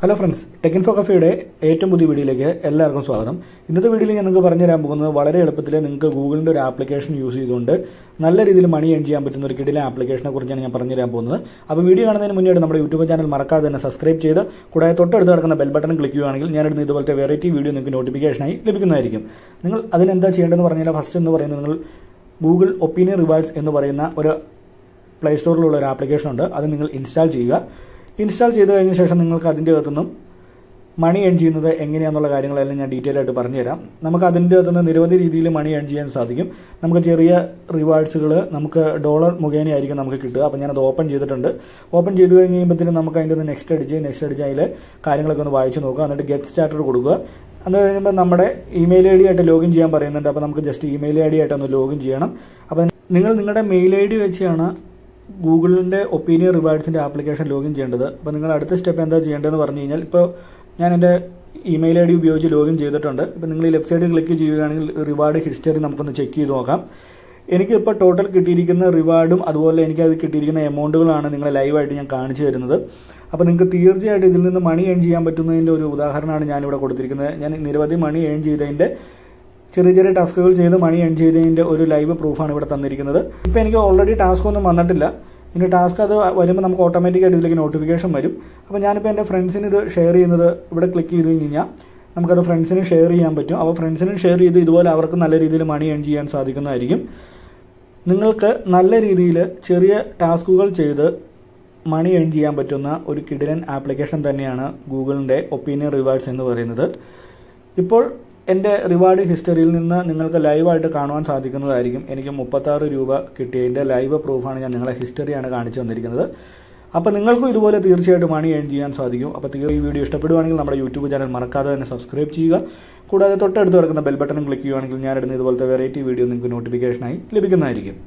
Hello friends, tech ഇൻഫോകഫിയുടെ ഏറ്റവും പുതിയ വീഡിയോയിലേക്ക് എല്ലാവർക്കും സ്വാഗതം. ഇന്നത്തെ വീഡിയോയിൽ ഞാൻ നിങ്ങൾക്ക് പറഞ്ഞു തരാൻ പോകുന്നത് വളരെ എളുപ്പത്തിൽ നിങ്ങൾക്ക് ഗൂഗിളിൻ്റെ ഒരു ആപ്ലിക്കേഷൻ യൂസ് ചെയ്തുകൊണ്ട് നല്ല രീതിയിൽ മണി ഏൺ ചെയ്യാൻ പറ്റുന്ന ഒരു കിടിലൻ ആപ്ലിക്കേഷനെ കുറിച്ചാണ് ഞാൻ പറഞ്ഞു തരാൻ പോകുന്നത്. അപ്പോൾ വീഡിയോ കാണുന്നതിന് മുന്നേ നമ്മുടെ യൂട്യൂബ് ചാനൽ മറക്കാതെ തന്നെ സബ്സ്ക്രൈബ് ചെയ്ത് കൂടാതെ തൊട്ടടുത്ത് കിടക്കുന്ന ബെൽ ബട്ടൺ ക്ലിക്ക് ചെയ്യുകയാണെങ്കിൽ ഞാനിടുന്ന ഇതുപോലത്തെ വെറൈറ്റി വീഡിയോ നിങ്ങൾക്ക് നോട്ടിഫിക്കേഷനായി ലഭിക്കുന്നതായിരിക്കും. നിങ്ങൾ അതിനെന്താ ചെയ്യേണ്ടതെന്ന് പറഞ്ഞാൽ ഫസ്റ്റ് എന്ന് പറയുന്നത് നിങ്ങൾ ഗൂഗിൾ ഒപ്പീനിയൻ റിവാർഡ്സ് എന്ന് പറയുന്ന ഒരു പ്ലേ സ്റ്റോറിലുള്ള ഒരു ആപ്ലിക്കേഷൻ ഉണ്ട്. അത് നിങ്ങൾ ഇൻസ്റ്റാൾ ചെയ്യുക. ഇൻസ്റ്റാൾ ചെയ്ത് കഴിഞ്ഞ ശേഷം നിങ്ങൾക്ക് അതിൻ്റെ അകത്തുനിന്നും മണി ഏൺ ചെയ്യുന്നത് എങ്ങനെയാണെന്നുള്ള കാര്യങ്ങളെല്ലാം ഞാൻ ഡീറ്റെയിൽ ആയിട്ട് പറഞ്ഞുതരാം. നമുക്ക് അതിൻ്റെ അകത്തുനിന്ന് നിരവധി രീതിയിൽ മണി ഏൺ ചെയ്യാൻ സാധിക്കും. നമുക്ക് ചെറിയ റിവാർഡ്സുകൾ നമുക്ക് ഡോളർ മുഖേനയായിരിക്കും നമുക്ക് കിട്ടുക. അപ്പോൾ ഞാനത് ഓപ്പൺ ചെയ്തിട്ടുണ്ട്. ഓപ്പൺ ചെയ്ത് കഴിഞ്ഞ് കഴിയുമ്പോഴത്തേനും നമുക്ക് അതിൻ്റെ ഒന്ന് നെക്സ്റ്റ് അടിച്ച് അതിൽ കാര്യങ്ങളൊക്കെ ഒന്ന് വായിച്ച് നോക്കുക. എന്നിട്ട് ഗെറ്റ് സ്റ്റാർട്ടഡ് കൊടുക്കുക. അത് കഴിയുമ്പോൾ നമ്മുടെ ഇമെയിൽ ഐ ഡി ആയിട്ട് ലോഗിൻ ചെയ്യാൻ പറയുന്നുണ്ട്. അപ്പോൾ നമുക്ക് ജസ്റ്റ് ഇമെയിൽ ഐ ഡി ആയിട്ടൊന്ന് ലോഗിൻ ചെയ്യണം. അപ്പോൾ നിങ്ങൾ നിങ്ങളുടെ മെയിൽ ഐ ഡി വെച്ചാണ് ഗൂഗിളിൻ്റെ ഒപ്പീനിയൻ റിവാർഡ്സിൻ്റെ ആപ്ലിക്കേഷൻ ലോഗിൻ ചെയ്യേണ്ടത്. അപ്പോൾ നിങ്ങൾ അടുത്ത സ്റ്റെപ്പ് എന്താ ചെയ്യേണ്ടതെന്ന് പറഞ്ഞു കഴിഞ്ഞാൽ, ഇപ്പോൾ ഞാൻ എൻ്റെ ഇമെയിൽ ഐ ഡി ഉപയോഗിച്ച് ലോഗിൻ ചെയ്തിട്ടുണ്ട്. ഇപ്പോൾ നിങ്ങൾ ഈ ലെഫ്റ്റ് സൈഡിൽ ക്ലിക്ക് ചെയ്യുകയാണെങ്കിൽ റിവാർഡ് ഹിസ്റ്ററി നമുക്കൊന്ന് ചെക്ക് ചെയ്ത് നോക്കാം. എനിക്കിപ്പോൾ ടോട്ടൽ കിട്ടിയിരിക്കുന്ന റിവാർഡും അതുപോലെ എനിക്കത് കിട്ടിയിരിക്കുന്ന എമൗണ്ടുകളാണ് നിങ്ങളെ ലൈവായിട്ട് ഞാൻ കാണിച്ചു തരുന്നത്. അപ്പോൾ നിങ്ങൾക്ക് തീർച്ചയായിട്ടും ഇതിൽ നിന്ന് മണി ഏൺ ചെയ്യാൻ പറ്റുന്നതിൻ്റെ ഒരു ഉദാഹരണമാണ് ഞാനിവിടെ കൊടുത്തിരിക്കുന്നത്. ഞാൻ നിരവധി മണി ഏൺ ചെയ്തതിൻ്റെ ചെറിയ ചെറിയ ടാസ്കുകൾ ചെയ്ത് മണി ഏൺ ചെയ്തതിൻ്റെ ഒരു ലൈവ് പ്രൂഫാണ് ഇവിടെ തന്നിരിക്കുന്നത്. ഇപ്പോൾ എനിക്ക് ഓൾറെഡി ടാസ്ക് ഒന്നും വന്നിട്ടില്ല. ഇതിൻ്റെ ടാസ്ക് അത് വരുമ്പോൾ നമുക്ക് ഓട്ടോമാറ്റിക്കായിട്ട് ഇതിലേക്ക് നോട്ടിഫിക്കേഷൻ വരും. അപ്പോൾ ഞാനിപ്പോൾ എൻ്റെ ഫ്രണ്ട്സിന് ഇത് ഷെയർ ചെയ്യുന്നത് ഇവിടെ ക്ലിക്ക് ചെയ്ത് കഴിഞ്ഞാൽ നമുക്കത് ഫ്രണ്ട്സിന് ഷെയർ ചെയ്യാൻ പറ്റും. അപ്പോൾ ഫ്രണ്ട്സിന് ഷെയർ ചെയ്ത് ഇതുപോലെ അവർക്ക് നല്ല രീതിയിൽ മണി ഏൺ ചെയ്യാൻ സാധിക്കുന്നതായിരിക്കും. നിങ്ങൾക്ക് നല്ല രീതിയിൽ ചെറിയ ടാസ്കുകൾ ചെയ്ത് മണി ഏൺ ചെയ്യാൻ പറ്റുന്ന ഒരു കിടിലൻ ആപ്ലിക്കേഷൻ തന്നെയാണ് ഗൂഗിളിൻ്റെ ഒപ്പീനിയൻ റിവാർഡ്സ് എന്ന് പറയുന്നത്. ഇപ്പോൾ എൻ്റെ റിവാർഡ് ഹിസ്റ്ററിയിൽ നിന്ന് നിങ്ങൾക്ക് ലൈവായിട്ട് കാണുവാൻ സാധിക്കുന്നതായിരിക്കും. എനിക്ക് 36 രൂപ കിട്ടിയതിൻ്റെ ലൈവ് പ്രൂഫാണ് ഞാൻ നിങ്ങളെ ഹിസ്റ്ററിയാണ് കാണിച്ചു തന്നിരിക്കുന്നത്. അപ്പോൾ നിങ്ങൾക്കും ഇതുപോലെ തീർച്ചയായിട്ടും മണി ഏൺ ചെയ്യാൻ സാധിക്കും. അപ്പോൾ ഈ വീഡിയോ ഇഷ്ടപ്പെടുകയാണെങ്കിൽ നമ്മുടെ യൂട്യൂബ് ചാനൽ മറക്കാതെ തന്നെ സബ്സ്ക്രൈബ് ചെയ്യുക. കൂടാതെ തൊട്ടടുത്ത് കിടക്കുന്ന ബെൽ ബട്ടണും ക്ലിക്ക് ചെയ്യുകയാണെങ്കിൽ ഞാനിടുന്ന ഇതുപോലത്തെ വെറൈറ്റി വീഡിയോ നിങ്ങൾക്ക് നോട്ടിഫിക്കേഷനായി ലഭിക്കുന്നതായിരിക്കും.